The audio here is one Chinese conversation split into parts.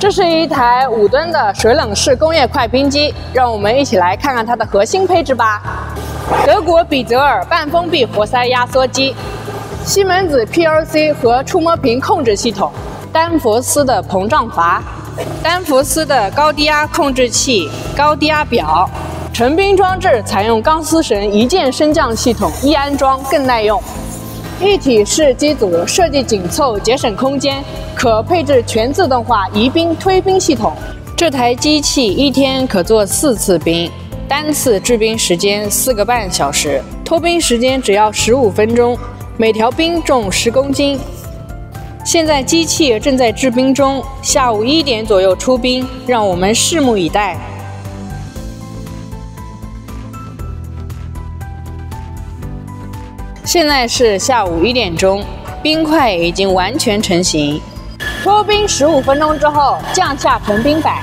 这是一台5吨的水冷式工业快冰机，让我们一起来看看它的核心配置吧。德国比泽尔半封闭活塞压缩机，西门子 PLC 和触摸屏控制系统，丹佛斯的膨胀阀，丹佛斯的高低压控制器、高低压表。 成冰装置采用钢丝绳一键升降系统，易安装更耐用。一体式机组设计紧凑，节省空间，可配置全自动化移冰推冰系统。这台机器一天可做4次冰，单次制冰时间4个半小时，脱冰时间只要15分钟。每条冰重10公斤。现在机器正在制冰中，下午1点左右出冰，让我们拭目以待。 现在是下午1点钟，冰块已经完全成型。脱冰15分钟之后，降下成冰板。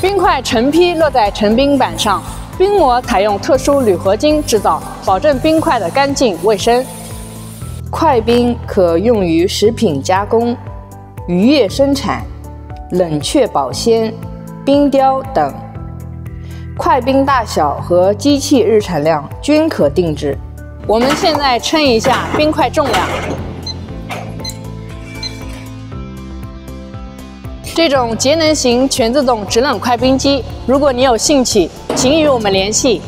冰块成批落在成冰板上，冰膜采用特殊铝合金制造，保证冰块的干净卫生。 快冰可用于食品加工、渔业生产、冷却保鲜、冰雕等。快冰大小和机器日产量均可定制。我们现在称一下冰块重量。这种节能型全自动直冷快冰机，如果你有兴趣，请与我们联系。